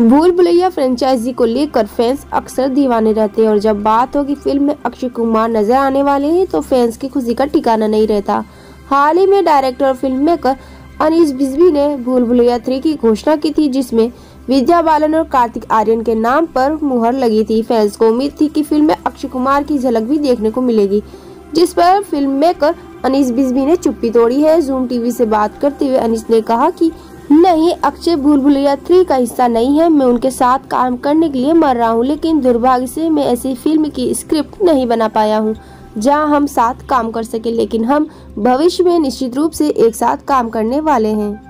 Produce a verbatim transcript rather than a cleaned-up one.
भूल भुलैया फ्रेंचाइजी को लेकर फैंस अक्सर दीवाने रहते हैं और जब बात हो कि फिल्म में अक्षय कुमार नजर आने वाले हैं तो फैंस की खुशी का ठिकाना नहीं रहता। हाल ही में डायरेक्टर और फिल्म मेकर अनीस बज़्मी ने भूल भुलैया थ्री की घोषणा की थी, जिसमें विद्या बालन और कार्तिक आर्यन के नाम पर मुहर लगी थी। फैंस को उम्मीद थी कि फिल्म में अक्षय कुमार की झलक भी देखने को मिलेगी, जिस पर फिल्म मेकर अनीस बज़्मी ने चुप्पी तोड़ी है। जूम टीवी से बात करते हुए अनीस ने कहा कि नहीं, अक्षय भूल भुलैया थ्री का हिस्सा नहीं है। मैं उनके साथ काम करने के लिए मर रहा हूँ, लेकिन दुर्भाग्य से मैं ऐसी फिल्म की स्क्रिप्ट नहीं बना पाया हूँ जहाँ हम साथ काम कर सके, लेकिन हम भविष्य में निश्चित रूप से एक साथ काम करने वाले हैं।